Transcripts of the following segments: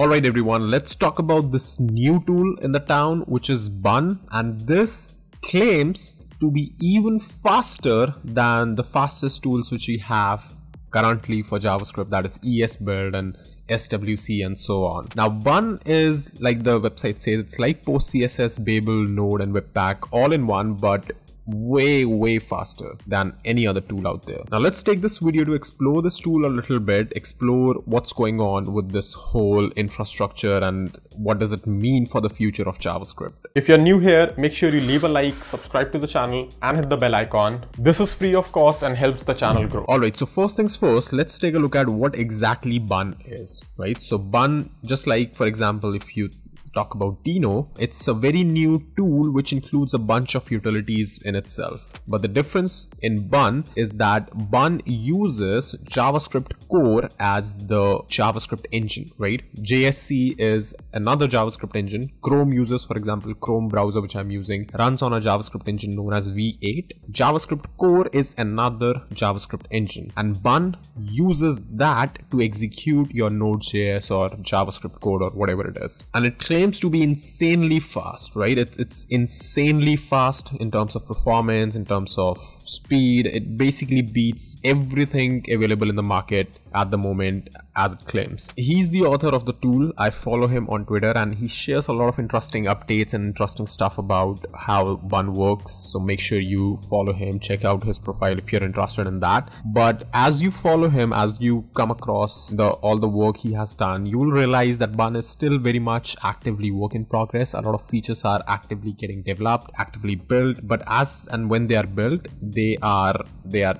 Alright everyone, let's talk about this new tool in the town, which is Bun, and this claims to be even faster than the fastest tools which we have currently for JavaScript, that is ES Build and SWC and so on. Now Bun is, like the website says, it's like PostCSS, Babel, Node and Webpack all in one, but way faster than any other tool out there. Now let's take this video to explore this tool a little bit, explore what's going on with this whole infrastructure and what does it mean for the future of JavaScript. If you're new here, make sure you leave a like, subscribe to the channel and hit the bell icon. This is free of cost and helps the channel grow. Alright, so first things first, let's take a look at what exactly Bun is, right? So Bun, just like for example, if you talk about Deno, it's a very new tool which includes a bunch of utilities in itself. But the difference in Bun is that Bun uses JavaScript core as the JavaScript engine, right? JSC is another JavaScript engine. Chrome uses, for example, Chrome browser, which I'm using, runs on a JavaScript engine known as V8. JavaScript core is another JavaScript engine, and Bun uses that to execute your Node.js or JavaScript code or whatever it is. And it claims to be insanely fast, right? It's insanely fast in terms of performance, in terms of speed. It basically beats everything available in the market at the moment as it claims. He's the author of the tool. I follow him on Twitter and he shares a lot of interesting updates and interesting stuff about how Bun works. So make sure you follow him, check out his profile if you're interested in that. But as you follow him, as you come across all the work he has done, you'll realize that Bun is still very much active work in progress. A lot of features are actively getting developed, actively built, but as and when they are built, they are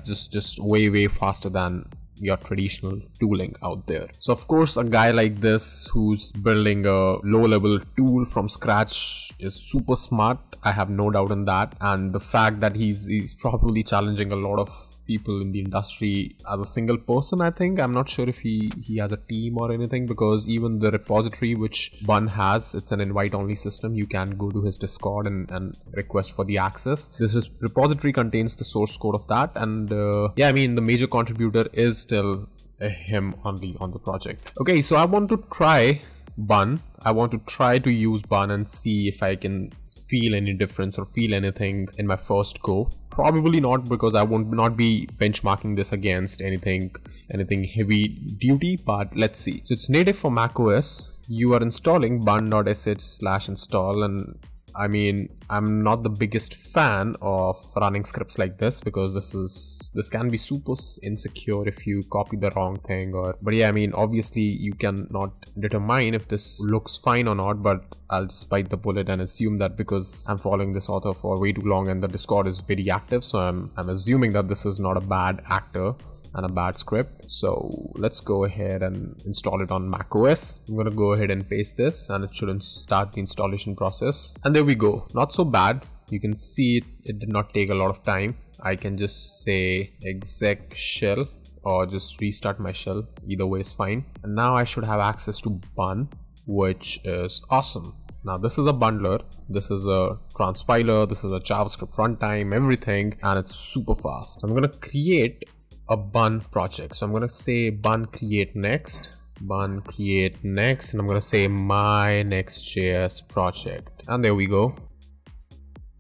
just way faster than your traditional tooling out there. So of course, a guy like this who's building a low-level tool from scratch is super smart. I have no doubt in that, and the fact that he's probably challenging a lot of people in the industry as a single person. I think, I'm not sure if he has a team or anything, because even the repository which Bun has, it's an invite only system. You can go to his Discord and request for the access. This repository contains the source code of that, and yeah, I mean, the major contributor is still him on the project. Okay, so I want to try Bun. I want to try to use Bun and see if I can feel any difference or feel anything in my first go. Probably not, because I won't not be benchmarking this against anything heavy duty, but let's see. So it's native for macOS. You are installing bun.sh/install, and I mean, I'm not the biggest fan of running scripts like this, because this can be super insecure if you copy the wrong thing but yeah, I mean, obviously you cannot determine if this looks fine or not, but I'll just bite the bullet and assume that, because I'm following this author for way too long and the Discord is very active, so I'm assuming that this is not a bad actor and a bad script. So let's go ahead and install it on macOS. I'm gonna go ahead and paste this, and it shouldn't start the installation process. And there we go, not so bad. You can see it did not take a lot of time. I can just say exec shell or just restart my shell, either way is fine. And now I should have access to Bun, which is awesome. Now this is a bundler, this is a transpiler, this is a JavaScript runtime, everything, and it's super fast. So I'm gonna create a Bun project. So I'm gonna say bun create next, and I'm gonna say my Next.js project, and there we go.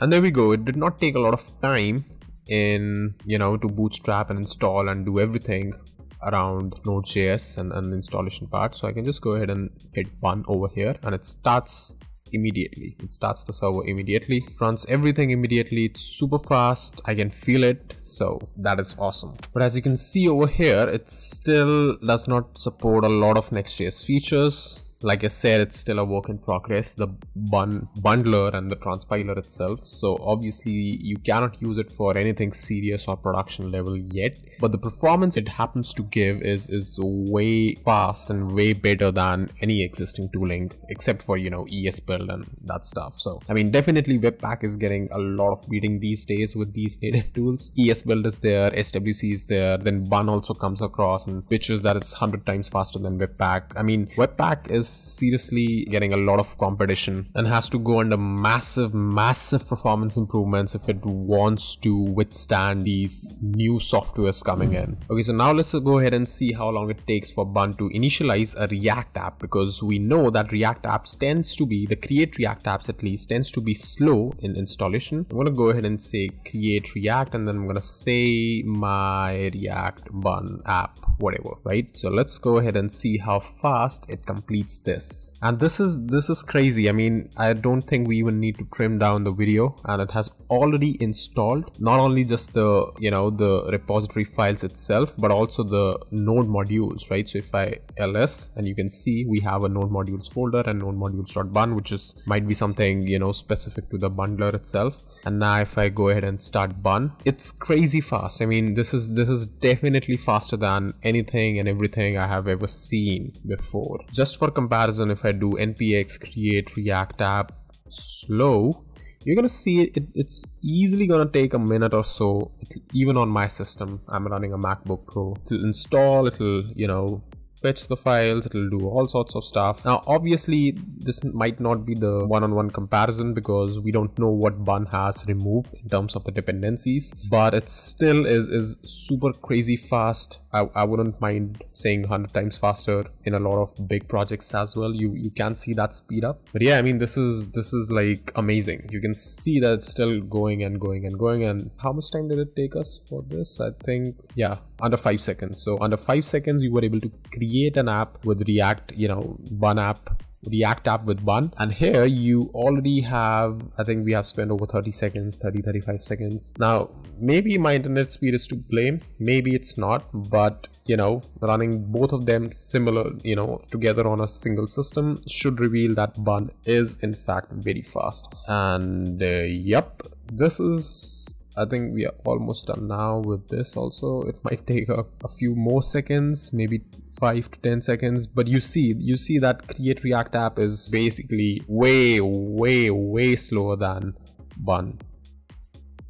It did not take a lot of time to bootstrap and install and do everything around Node.js and the installation part. So I can just go ahead and hit Bun over here, and it starts immediately. It starts the server immediately, runs everything immediately. It's super fast. I can feel it. So that is awesome. But as you can see over here, it still does not support a lot of Next.js features. Like I said, it's still a work in progress, the bundler and the transpiler itself. So obviously you cannot use it for anything serious or production level yet, but the performance it happens to give is way fast and way better than any existing tooling, except for, ES Build and that stuff. So I mean, definitely Webpack is getting a lot of beating these days with these native tools. ES Build is there, SWC is there, then Bun also comes across and pitches that it's 100 times faster than Webpack. I mean, Webpack is is seriously getting a lot of competition and has to go under massive performance improvements if it wants to withstand these new softwares coming in. Okay, so now let's go ahead and see how long it takes for Bun to initialize a React app, because we know that React apps tends to be, the create React apps at least, tends to be slow in installation. I'm gonna go ahead and say create React, and then I'm gonna say my React Bun app, whatever, right? So let's go ahead and see how fast it completes this. And this is crazy. I mean, I don't think we even need to trim down the video, and it has already installed not only just the, you know, the repository files itself, but also the node modules, right? So if I ls, and you can see we have a node modules folder and node modules.bun, which is might be something, you know, specific to the bundler itself. And now if I go ahead and start Bun, it's crazy fast. I mean, this is definitely faster than anything and everything I have ever seen before. Just for comparison, if I do npx create react app slow, you're gonna see it's easily gonna take a minute or so. Even on my system, I'm running a MacBook Pro. It'll install, it'll, you know, fetch the files, it'll do all sorts of stuff. Now obviously this might not be the one-on-one comparison because we don't know what Bun has removed in terms of the dependencies, but it still is super crazy fast. I wouldn't mind saying 100 times faster in a lot of big projects as well. You can see that speed up. But yeah, I mean, this is like amazing. You can see that it's still going and going and going. And how much time did it take us for this? I think, yeah, under 5 seconds. So under 5 seconds you were able to create an app with React, you know, React app with Bun. And here you already have, I think we have spent over 30 seconds 30 35 seconds. Now maybe my internet speed is to blame, maybe it's not, but you know, running both of them similar, you know, together on a single system should reveal that Bun is in fact very fast. And yep, this is, I think we are almost done now with this also. It might take a few more seconds, maybe 5 to 10 seconds, but you see that create React app is basically way slower than Bun.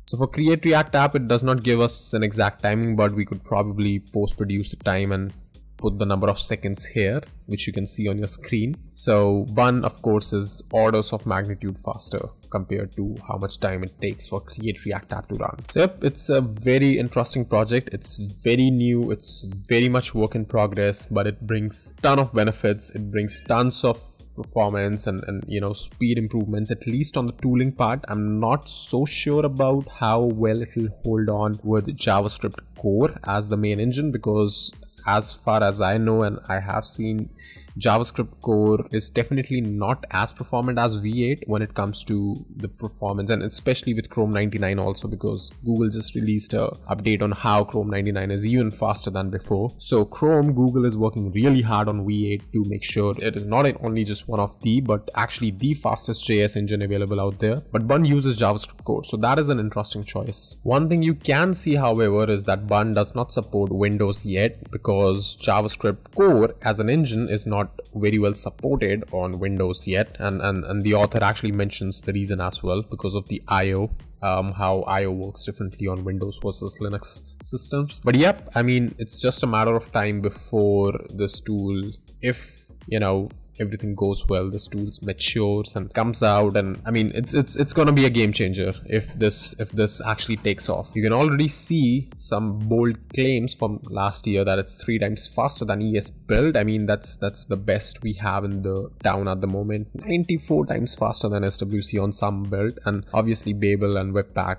So for create React app, it does not give us an exact timing, but we could probably post-produce the time and put the number of seconds here, which you can see on your screen. So Bun, of course, is orders of magnitude faster compared to how much time it takes for create React app to run. So yep, it's a very interesting project. It's very new. It's very much work in progress, but it brings ton of benefits. It brings tons of performance and you know, speed improvements, at least on the tooling part. I'm not so sure about how well it will hold on with JavaScript core as the main engine, because as far as I know and I have seen, JavaScript core is definitely not as performant as V8 when it comes to the performance, and especially with Chrome 99 also, because Google just released an update on how Chrome 99 is even faster than before. So Chrome, Google is working really hard on V8 to make sure it is not only just one of the, but actually the fastest JS engine available out there. But Bun uses JavaScript core, so that is an interesting choice. One thing you can see, however, is that Bun does not support Windows yet, because JavaScript core as an engine is not very well supported on Windows yet, and the author actually mentions the reason as well, because of the I/O, how I/O works differently on Windows versus Linux systems. But yep, I mean, it's just a matter of time before this tool, if you know everything goes well, this tool matures and comes out. And I mean, it's gonna be a game changer if this actually takes off. You can already see some bold claims from last year that it's 3 times faster than ES Build. I mean, that's the best we have in the town at the moment. 94 times faster than SWC on some build, and obviously Babel and Webpack,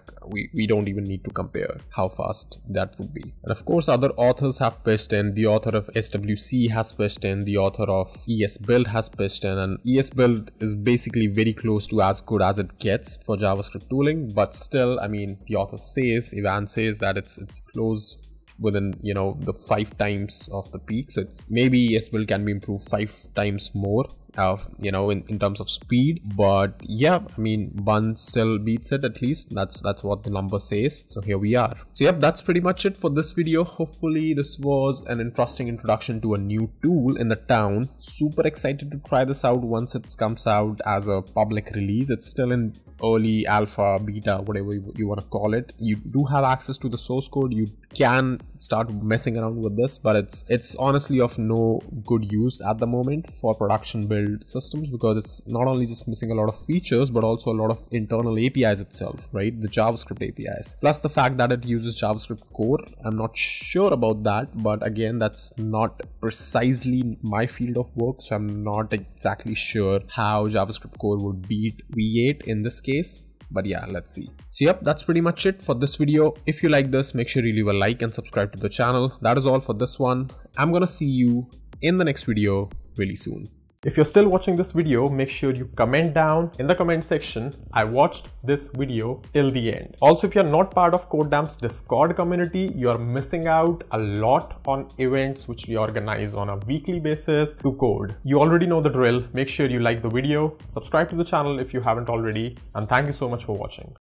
we don't even need to compare how fast that would be. And of course, other authors have pitched in. The author of SWC has pitched in, the author of ES Build has pitched in, and ES Build is basically very close to as good as it gets for JavaScript tooling. But still, I mean, the author says, Evan says, that it's close within, you know, the 5 times of the peak. So it's maybe ES Build can be improved 5 times more of, you know, in terms of speed. But yeah, I mean, Bun still beats it, at least that's what the number says. So here we are. So yep, that's pretty much it for this video. Hopefully this was an interesting introduction to a new tool in the town. Super excited to try this out once it comes out as a public release. It's still in early alpha, beta, whatever you want to call it. You do have access to the source code. You can start messing around with this, but it's honestly of no good use at the moment for production build systems, because it's not only just missing a lot of features, but also a lot of internal APIs itself, right? The JavaScript APIs, plus the fact that it uses JavaScript core. I'm not sure about that, but again, that's not precisely my field of work, so I'm not exactly sure how JavaScript core would beat V8 in this case. But yeah, let's see. So yep, that's pretty much it for this video. If you like this, make sure you leave a like and subscribe to the channel. That is all for this one. I'm gonna see you in the next video really soon. If you're still watching this video, make sure you comment down in the comment section, "I watched this video till the end." Also, if you're not part of CodeDamp's Discord community, you're missing out a lot on events which we organize on a weekly basis to code. You already know the drill. Make sure you like the video, subscribe to the channel if you haven't already, and thank you so much for watching.